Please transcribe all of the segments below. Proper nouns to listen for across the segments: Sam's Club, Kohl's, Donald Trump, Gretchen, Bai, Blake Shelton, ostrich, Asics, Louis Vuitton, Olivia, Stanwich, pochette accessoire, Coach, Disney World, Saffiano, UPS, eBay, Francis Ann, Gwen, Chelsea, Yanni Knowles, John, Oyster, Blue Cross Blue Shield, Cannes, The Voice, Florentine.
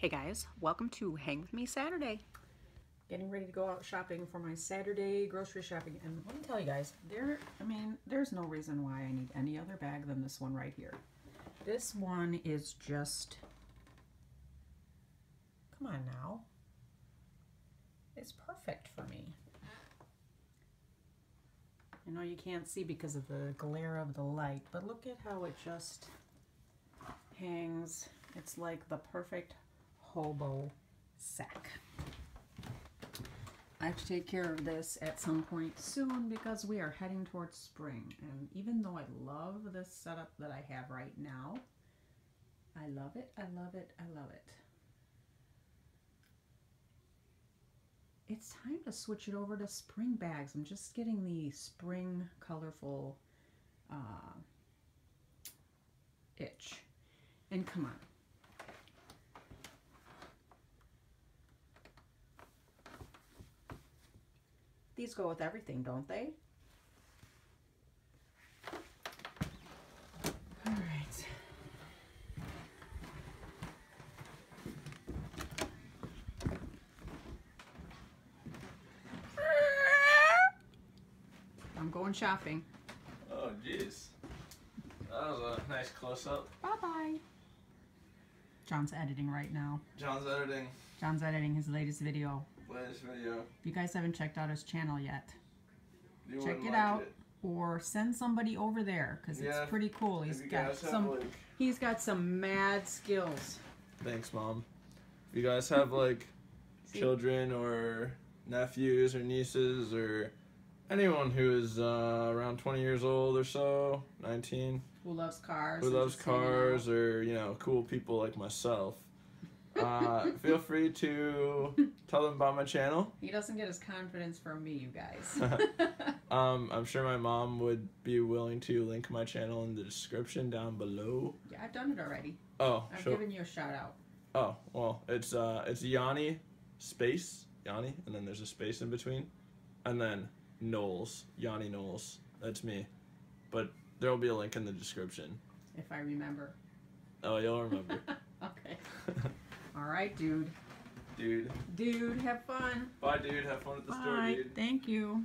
Hey guys, welcome to Hang With Me Saturday. Getting ready to go out shopping for my Saturday grocery shopping. And let me tell you guys, there's no reason why I need any other bag than this one right here. This one is just, come on now. It's perfect for me. I know you can't see because of the glare of the light, but look at how it just hangs. It's like the perfect hobo sack. I have to take care of this at some point soon because we are heading towards spring. And even though I love this setup that I have right now, I love it, I love it, I love it. It's time to switch it over to spring bags. I'm just getting the spring colorful itch. And come on. These go with everything, don't they? All right. I'm going shopping. Oh, jeez. That was a nice close-up. Bye-bye. John's editing right now. John's editing. John's editing his latest video. If you guys haven't checked out his channel yet, check it out or send somebody over there because it's pretty cool. He's got some mad skills. Thanks, Mom. If you guys have like children or nephews or nieces or anyone who is around 20 years old or so, 19, who loves cars, or you know, cool people like myself. Feel free to tell them about my channel. He doesn't get his confidence from me, you guys. I'm sure my mom would be willing to link my channel in the description down below. Yeah, I've done it already. Oh, I've given you a shout out. Oh, well, it's Yanni space, Yanni, and then there's a space in between, and then Knowles, Yanni Knowles. That's me. But there'll be a link in the description. If I remember. Oh, you'll remember. Okay. All right, dude. Dude. Dude, have fun. Bye, dude. Have fun at the store, dude. Thank you.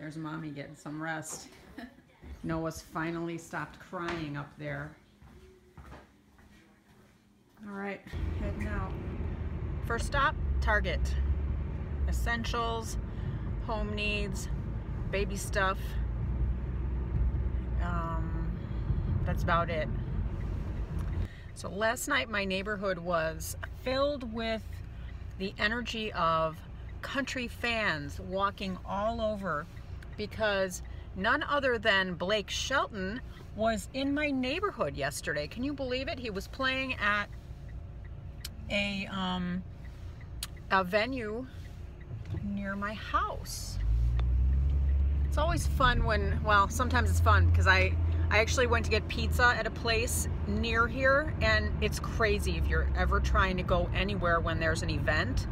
There's Mommy getting some rest. Noah's finally stopped crying up there. All right, heading out. First stop, Target. Essentials, home needs, baby stuff. That's about it. So last night my neighborhood was filled with the energy of country fans walking all over because none other than Blake Shelton was in my neighborhood yesterday. Can you believe it? He was playing at a venue near my house. It's always fun when, well, sometimes it's fun because I actually went to get pizza at a place near here, and it's crazy if you're ever trying to go anywhere when there's an event.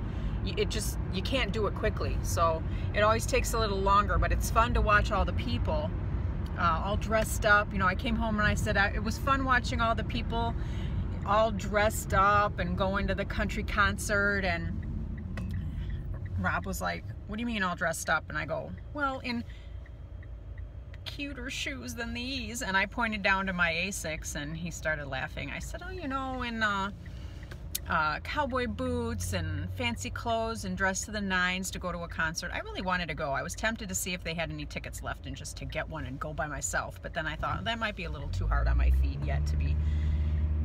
You can't do it quickly, so it always takes a little longer, but it's fun to watch all the people all dressed up. You know, I came home and I said it was fun watching all the people all dressed up and going to the country concert. And Rob was like, what do you mean all dressed up? And I go, well, in cuter shoes than these. And I pointed down to my Asics and he started laughing. I said, oh, you know, in cowboy boots and fancy clothes and dressed to the nines to go to a concert. I really wanted to go. I was tempted to see if they had any tickets left and just to get one and go by myself. But then I thought that might be a little too hard on my feet yet to be,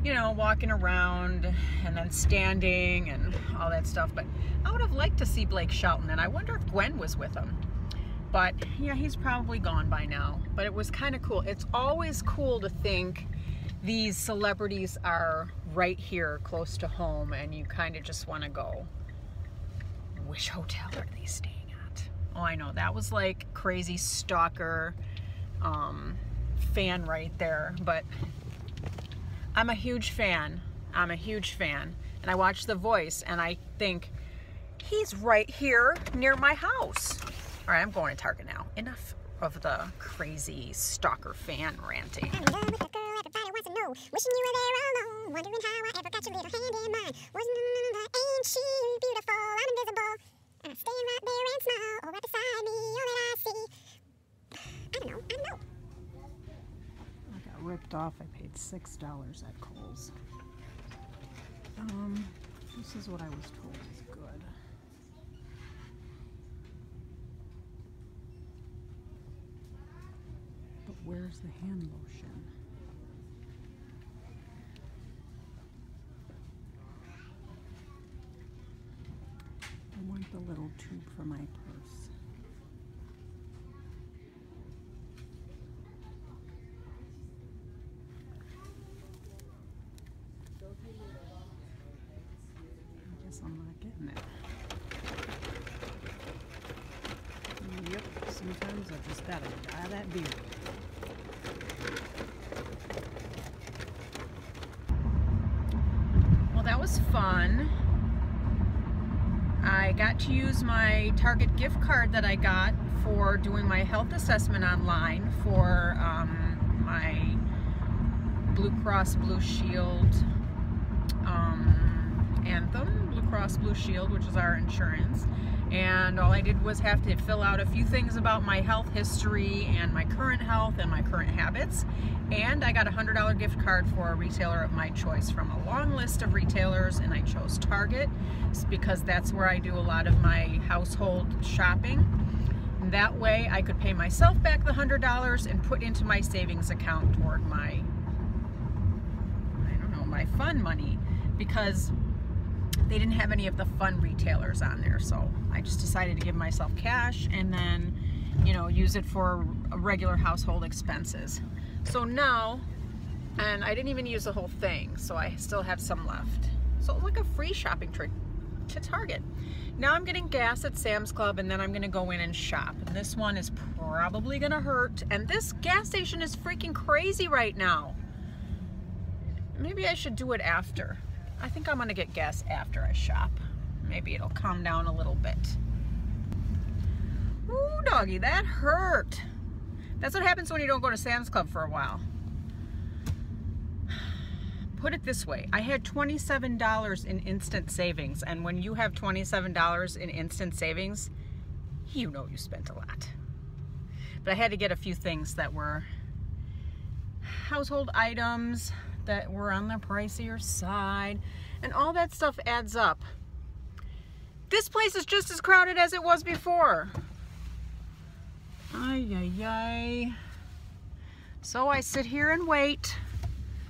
you know, walking around and then standing and all that stuff. But I would have liked to see Blake Shelton, and I wonder if Gwen was with him. But yeah, he's probably gone by now. But it was kind of cool. It's always cool to think these celebrities are right here close to home, and you kind of just want to go, which hotel are they staying at? Oh, I know, that was like crazy stalker fan right there. But I'm a huge fan. I'm a huge fan. And I watch The Voice and I think, he's right here near my house. All right, I'm going to Target now. Enough of the crazy stalker fan ranting. I was with that girl, everybody wants to know. Wishing you were there alone. Wondering how I ever got your little hand in mine. Wasn't ain't she beautiful? I'm invisible. I stand right there and smile. All right beside me, all that I see. I don't know. I got ripped off. I paid $6 at Kohl's. This is what I was told is good. But where's the hand lotion? I want the little tube for my purse. I'm not getting it. Yep, sometimes I just gotta dye that beard. Well, that was fun. I got to use my Target gift card that I got for doing my health assessment online for my Blue Cross Blue Shield Anthem. Cross Blue Shield, which is our insurance, and all I did was have to fill out a few things about my health history and my current health and my current habits, and I got a $100 gift card for a retailer of my choice from a long list of retailers, and I chose Target because that's where I do a lot of my household shopping. That way I could pay myself back the $100 and put into my savings account toward my, I don't know, my fun money, because they didn't have any of the fun retailers on there, so I just decided to give myself cash and then, you know, use it for regular household expenses. So now, and I didn't even use the whole thing, so I still have some left. So it was like a free shopping trip to Target. Now I'm getting gas at Sam's Club, and then I'm gonna go in and shop. And this one is probably gonna hurt. And this gas station is freaking crazy right now. Maybe I should do it after. I think I'm gonna get gas after I shop. Maybe it'll calm down a little bit. Ooh, doggy, that hurt. That's what happens when you don't go to Sam's Club for a while. Put it this way, I had $27 in instant savings, and when you have $27 in instant savings, you know you spent a lot. But I had to get a few things that were household items, that were on the pricier side, and all that stuff adds up. This place is just as crowded as it was before. Ay, ay, ay. So I sit here and wait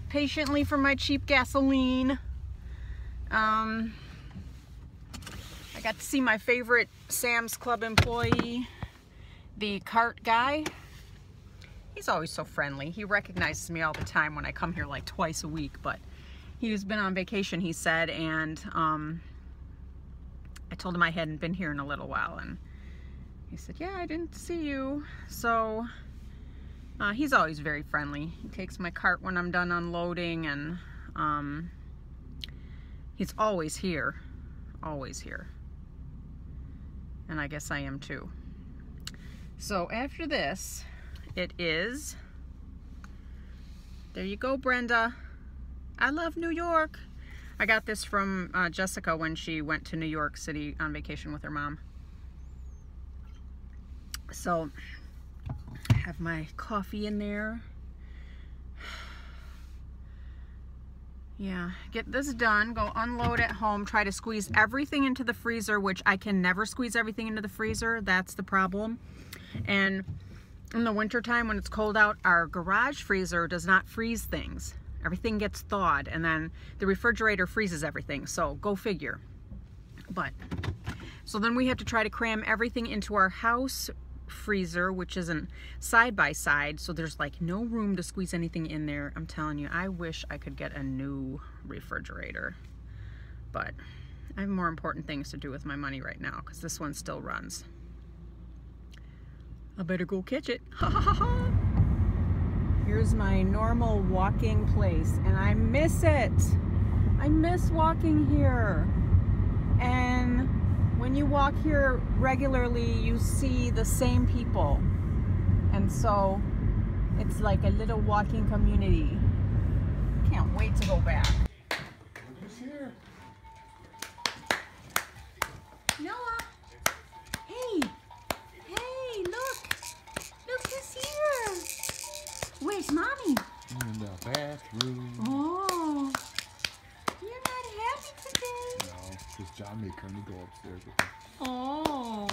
patiently for my cheap gasoline. I got to see my favorite Sam's Club employee, the cart guy. He's always so friendly. He recognizes me all the time when I come here like twice a week, but he's been on vacation, he said, and I told him I hadn't been here in a little while, and he said, yeah, I didn't see you. So he's always very friendly. He takes my cart when I'm done unloading, and he's always here, always here. And I guess I am too. So after this, it is, there you go, Brenda. I love New York. I got this from Jessica when she went to New York City on vacation with her mom. So I have my coffee in there. Yeah, get this done, go unload at home, try to squeeze everything into the freezer, which I can never squeeze everything into the freezer. That's the problem. And in the wintertime, when it's cold out, our garage freezer does not freeze things. Everything gets thawed, and then the refrigerator freezes everything, so go figure. But, so then we have to try to cram everything into our house freezer, which isn't side by side, so there's like no room to squeeze anything in there. I'm telling you, I wish I could get a new refrigerator, but I have more important things to do with my money right now, because this one still runs. I better go catch it. Here's my normal walking place, and I miss it. I miss walking here. And when you walk here regularly, you see the same people. And so it's like a little walking community. Can't wait to go back. Who's here? Noah! Hey! Hey, look! Look who's here! Where's Mommy? In the bathroom. Oh! You're not happy today. No, because John made Kermit go upstairs with him. Oh!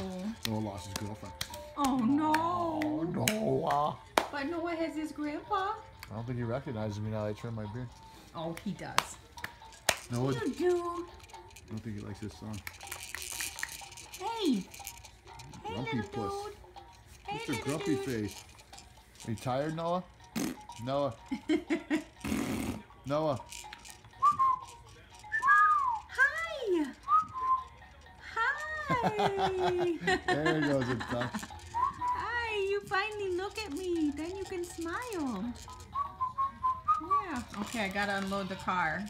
Noah lost his girlfriend. Oh no! Oh, Noah! But Noah has his grandpa. I don't think he recognizes me now that I trim my beard. Oh, he does. Noah, you do. I don't think he likes this song. Hey! Hey, grumpy little dude. Hey, Mr. Little Grumpy dude. Face. Are you tired, Noah? Noah. Noah. Hi! Hi! There goes it, duck. Hi, you finally look at me. Then you can smile. Yeah. Okay, I gotta unload the car.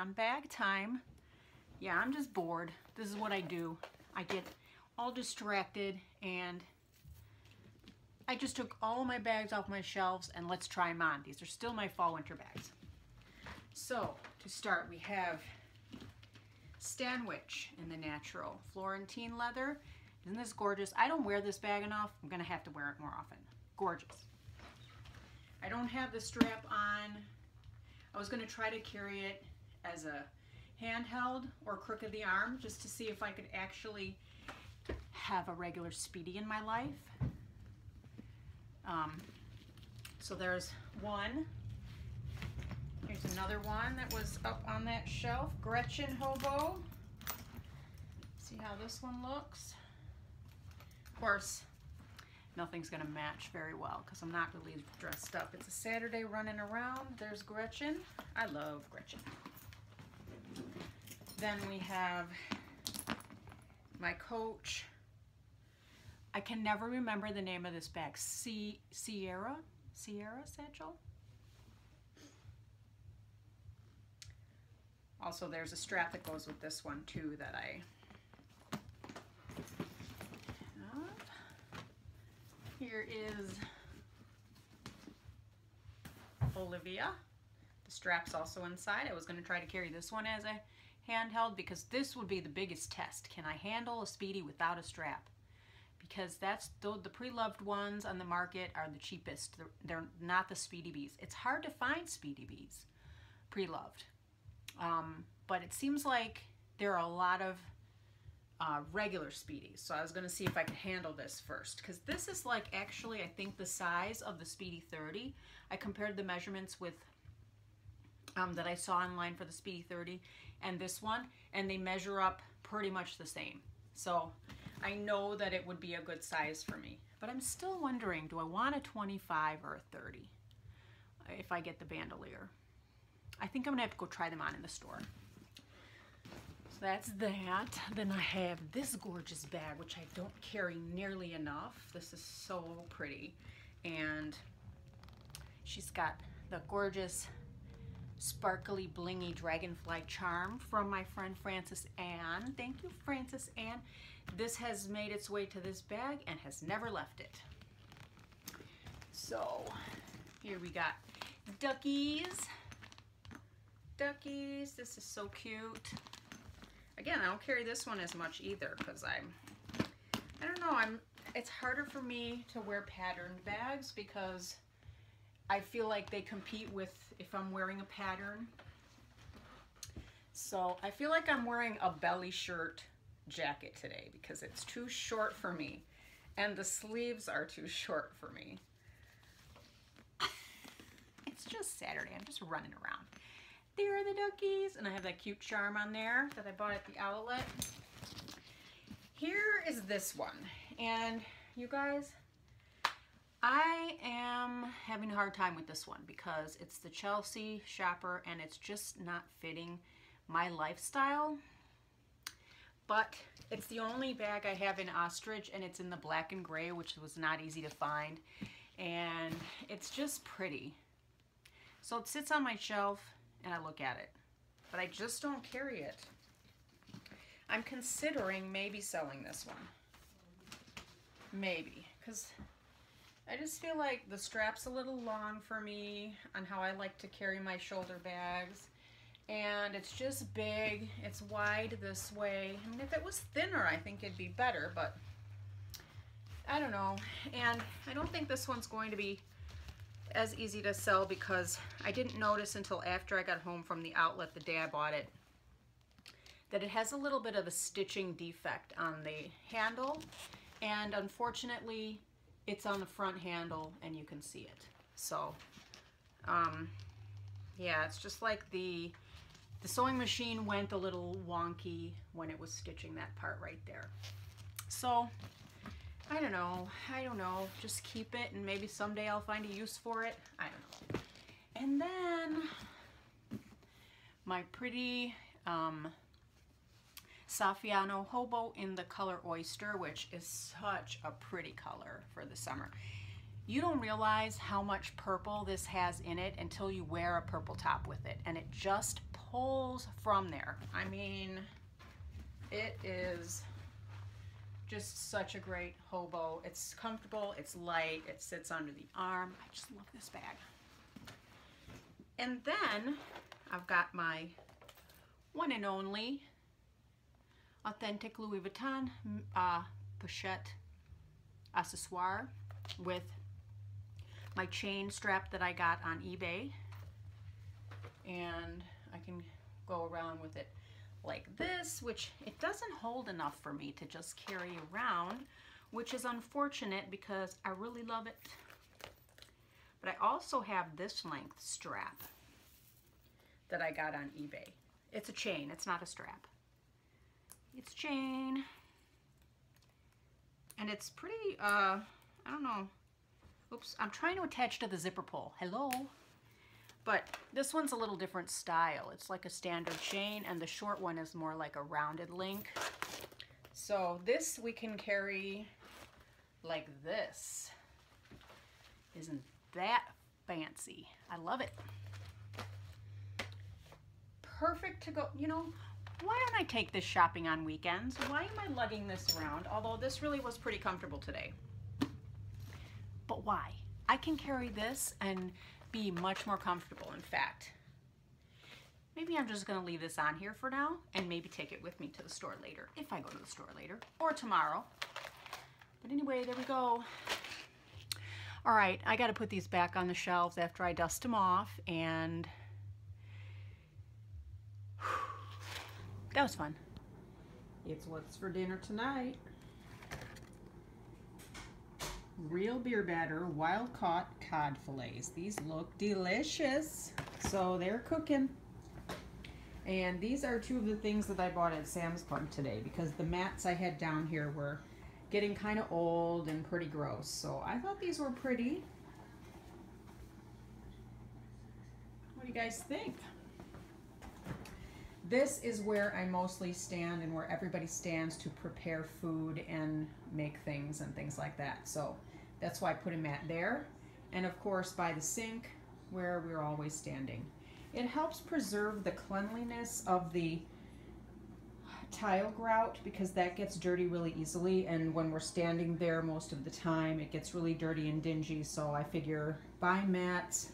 On bag time. Yeah, I'm just bored. This is what I do. I get all distracted, and I just took all my bags off my shelves and let's try them on. These are still my fall winter bags. So to start, we have Stanwich in the natural Florentine leather. Isn't this gorgeous? I don't wear this bag enough. I'm gonna have to wear it more often. Gorgeous. I don't have the strap on. I was gonna try to carry it as a handheld or crook of the arm, just to see if I could actually have a regular speedy in my life. So there's one. Here's another one that was up on that shelf, Gretchen Hobo. See how this one looks? Of course, nothing's gonna match very well because I'm not really dressed up. It's a Saturday running around. There's Gretchen. I love Gretchen. Then we have my Coach. I can never remember the name of this bag. Sierra Satchel. Also, there's a strap that goes with this one too that I have. Here is Olivia. The strap's also inside. I was going to try to carry this one as a handheld because this would be the biggest test. Can I handle a Speedy without a strap? Because that's the pre-loved ones on the market are the cheapest. They're not the Speedy Bees. It's hard to find Speedy Bees pre-loved, but it seems like there are a lot of regular Speedies. So I was going to see if I could handle this first, because this is like actually I think the size of the Speedy 30. I compared the measurements with that I saw online for the Speedy 30 and this one, and they measure up pretty much the same. So I know that it would be a good size for me, but I'm still wondering, do I want a 25 or a 30 if I get the bandolier? I think I'm gonna have to go try them on in the store. So that's that. Then I have this gorgeous bag, which I don't carry nearly enough. This is so pretty, and she's got the gorgeous sparkly blingy dragonfly charm from my friend Francis Ann. Thank you, Francis Ann. This has made its way to this bag and has never left it. So here we got duckies. This is so cute. Again, I don't carry this one as much either because I don't know, it's harder for me to wear patterned bags because I feel like they compete with, if I'm wearing a pattern, So I feel like I'm wearing a belly shirt jacket today because it's too short for me and the sleeves are too short for me. It's just Saturday, I'm just running around. There are the duckies, and I have that cute charm on there that I bought at the outlet. Here is this one, and you guys, I am having a hard time with this one because it's the Chelsea shopper and it's just not fitting my lifestyle. But it's the only bag I have in Ostrich, and it's in the black and gray, which was not easy to find, and it's just pretty. So it sits on my shelf and I look at it, but I just don't carry it. I'm considering maybe selling this one, maybe, because I just feel like the strap's a little long for me on how I like to carry my shoulder bags, and it's just big, it's wide this way. I mean, if it was thinner, I think it'd be better, but I don't know. And I don't think this one's going to be as easy to sell because I didn't notice until after I got home from the outlet the day I bought it that it has a little bit of a stitching defect on the handle, and unfortunately it's on the front handle and you can see it. So yeah, it's just like the sewing machine went a little wonky when it was stitching that part right there. So I don't know, just keep it and maybe someday I'll find a use for it, I don't know. And then my pretty Saffiano Hobo in the color Oyster, which is such a pretty color for the summer. You don't realize how much purple this has in it until you wear a purple top with it, and it just pulls from there. I mean, it is just such a great hobo. It's comfortable, it's light, it sits under the arm. I just love this bag. And then I've got my one and only authentic Louis Vuitton pochette accessoire with my chain strap that I got on eBay, and I can go around with it like this, which it doesn't hold enough for me to just carry around, which is unfortunate because I really love it. But I also have this length strap that I got on eBay. It's a chain, it's not a strap. It's chain, and it's pretty, I don't know, oops, I'm trying to attach to the zipper pull, hello. But this one's a little different style. It's like a standard chain, and the short one is more like a rounded link. So this we can carry like this. Isn't that fancy? I love it. Perfect to go, you know, why don't I take this shopping on weekends? Why am I lugging this around? Although this really was pretty comfortable today. But why? I can carry this and be much more comfortable. In fact, maybe I'm just going to leave this on here for now and maybe take it with me to the store later, if I go to the store later or tomorrow. But anyway, there we go. All right, I got to put these back on the shelves after I dust them off, and that was fun. It's what's for dinner tonight. Real beer batter, wild caught cod fillets. These look delicious. So they're cooking. And these are two of the things that I bought at Sam's Club today because the mats I had down here were getting kind of old and pretty gross. So I thought these were pretty. What do you guys think? This is where I mostly stand and where everybody stands to prepare food and make things and things like that. So that's why I put a mat there. And of course by the sink where we're always standing. It helps preserve the cleanliness of the tile grout because that gets dirty really easily. And when we're standing there most of the time, it gets really dirty and dingy. So I figure buy mats,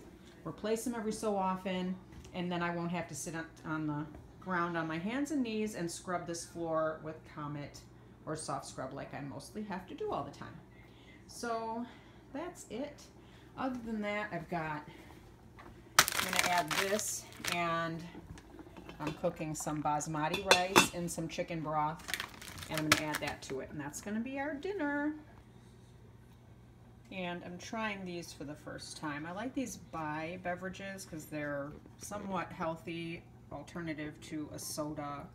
replace them every so often, and then I won't have to sit on the ground on my hands and knees and scrub this floor with Comet or soft scrub like I mostly have to do all the time. So that's it. Other than that, I'm gonna add this and I'm cooking some basmati rice and some chicken broth, and I'm gonna add that to it, and that's gonna be our dinner. And I'm trying these for the first time. I like these Bai beverages because they're somewhat healthy alternative to a soda.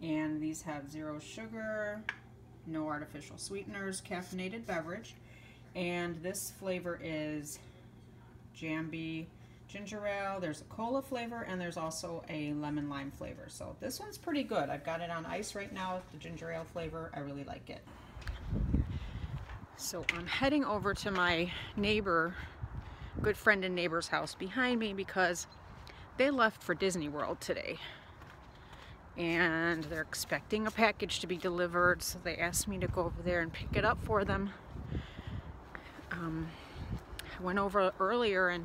And these have zero sugar, no artificial sweeteners, caffeinated beverage. And this flavor is Jambi ginger ale. There's a cola flavor and there's also a lemon lime flavor. So this one's pretty good. I've got it on ice right now, the ginger ale flavor. I really like it. So I'm heading over to my neighbor, good friend and neighbor's house behind me, because they left for Disney World today. And they're expecting a package to be delivered, so they asked me to go over there and pick it up for them. I went over earlier and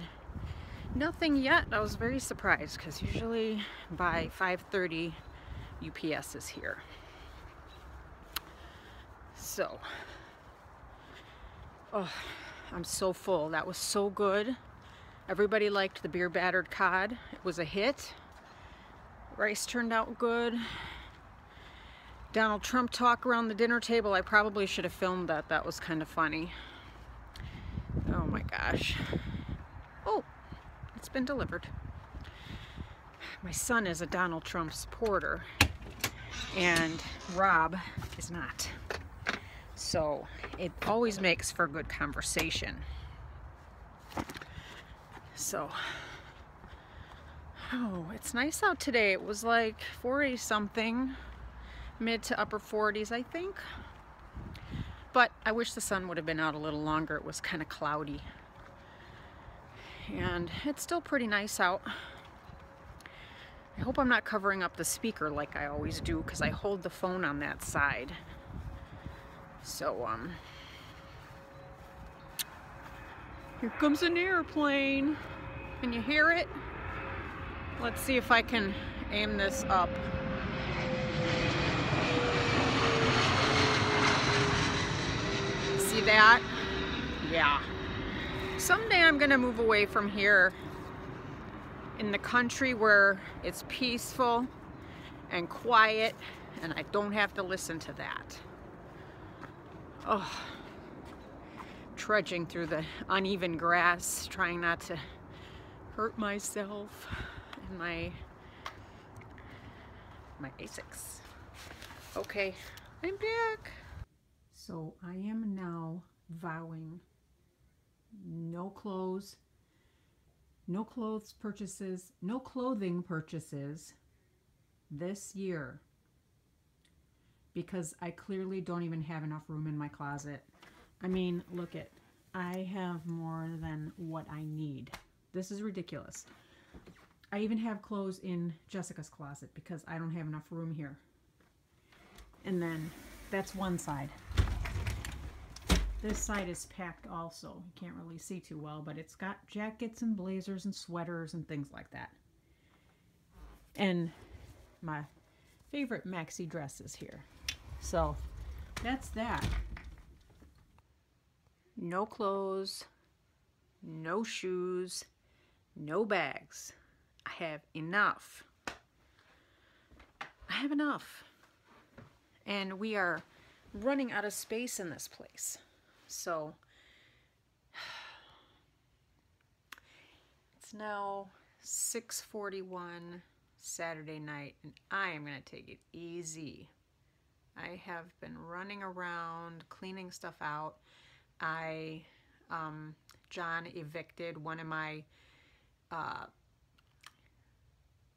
nothing yet. I was very surprised because usually by 5:30 UPS is here. So, oh, I'm so full. That was so good. Everybody liked the beer battered cod. It was a hit. Rice turned out good. Donald Trump talk around the dinner table. I probably should have filmed that. That was kind of funny. Oh my gosh. Oh, it's been delivered. My son is a Donald Trump supporter and Rob is not. So it always makes for good conversation. So, oh, it's nice out today. It was like 40 something, mid to upper 40s, I think. But I wish the sun would have been out a little longer. It was kind of cloudy. And it's still pretty nice out. I hope I'm not covering up the speaker like I always do, because I hold the phone on that side. So, here comes an airplane. Can you hear it? Let's see if I can aim this up. See that? Yeah. Someday I'm gonna move away from here in the country where it's peaceful and quiet and I don't have to listen to that. Oh, trudging through the uneven grass, trying not to hurt myself. My Asics. Okay, I'm back. So I am now vowing no clothing purchases this year, because I clearly don't even have enough room in my closet. I mean, look it, I have more than what I need. This is ridiculous. I even have clothes in Jessica's closet because I don't have enough room here. And then that's one side. This side is packed also. You can't really see too well, but it's got jackets and blazers and sweaters and things like that. And my favorite maxi dress is here. So that's that. No clothes, no shoes, no bags. I have enough. I have enough. And we are running out of space in this place. So it's now 6:41 Saturday night and I am going to take it easy. I have been running around cleaning stuff out. John evicted one of my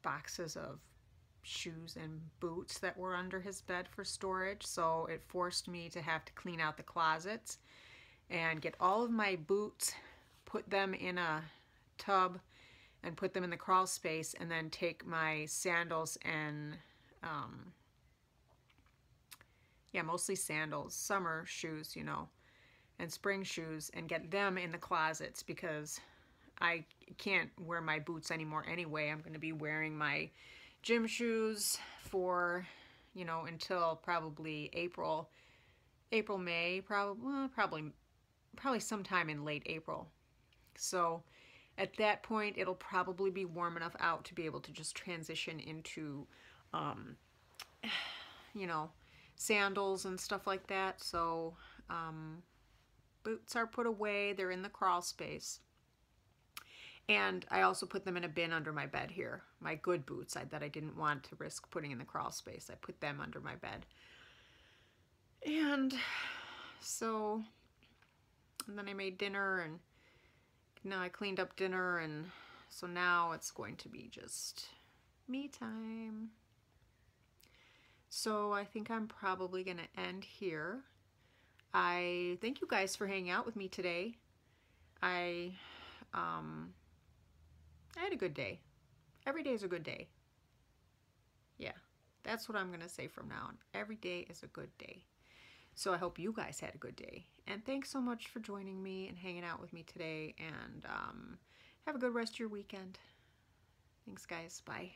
boxes of shoes and boots that were under his bed for storage, so it forced me to have to clean out the closets and get all of my boots, put them in a tub and put them in the crawl space, and then take my sandals and yeah, mostly sandals, summer shoes, you know, and spring shoes, and get them in the closets because I can't wear my boots anymore anyway. I'm going to be wearing my gym shoes for, you know, until probably April, May, probably sometime in late April. So At that point, it'll probably be warm enough out to be able to just transition into, you know, sandals and stuff like that. So boots are put away. They're in the crawl space. And I also put them in a bin under my bed here. My good boots that I didn't want to risk putting in the crawl space. I put them under my bed. And so, and then I made dinner, and now I cleaned up dinner, and so now it's going to be just me time. So I think I'm probably going to end here. I thank you guys for hanging out with me today. I had a good day. Every day is a good day. Yeah, that's what I'm going to say from now on. Every day is a good day. So I hope you guys had a good day. And thanks so much for joining me and hanging out with me today. And have a good rest of your weekend. Thanks, guys. Bye.